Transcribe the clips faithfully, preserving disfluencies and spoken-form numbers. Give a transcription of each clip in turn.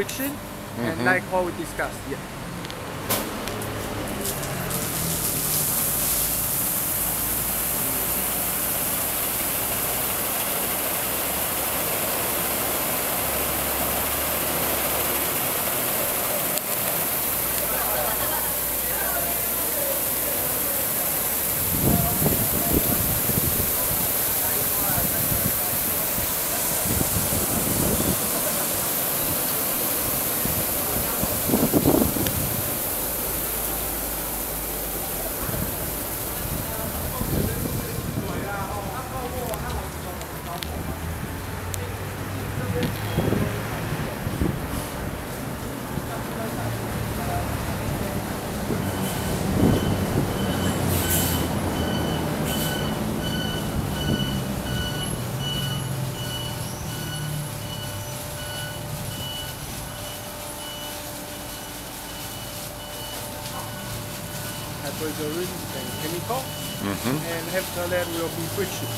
friction, mm-hmm. and like what we discussed. Yeah. Hyperglycerin and chemical, mm-hmm. and after that will be friction.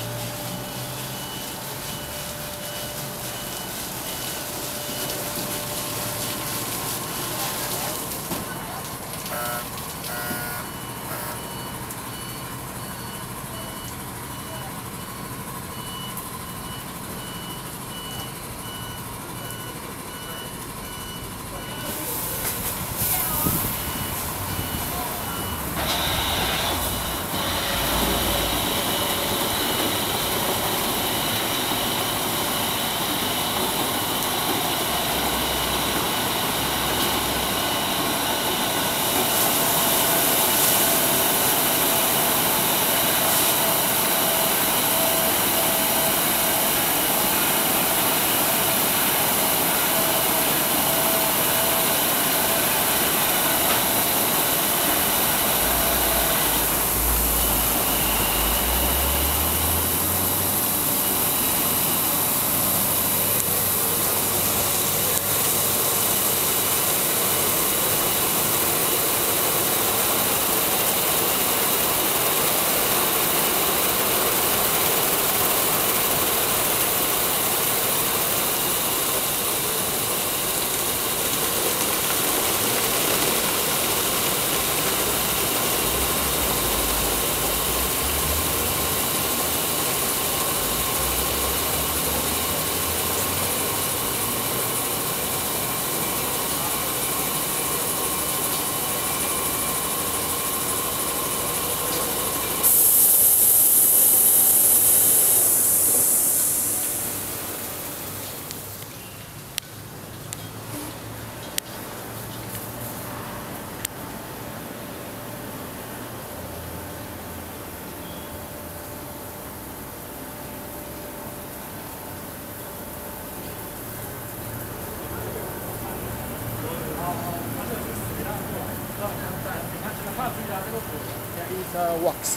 Uh, wax.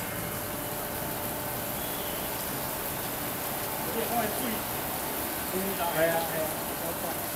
Yeah,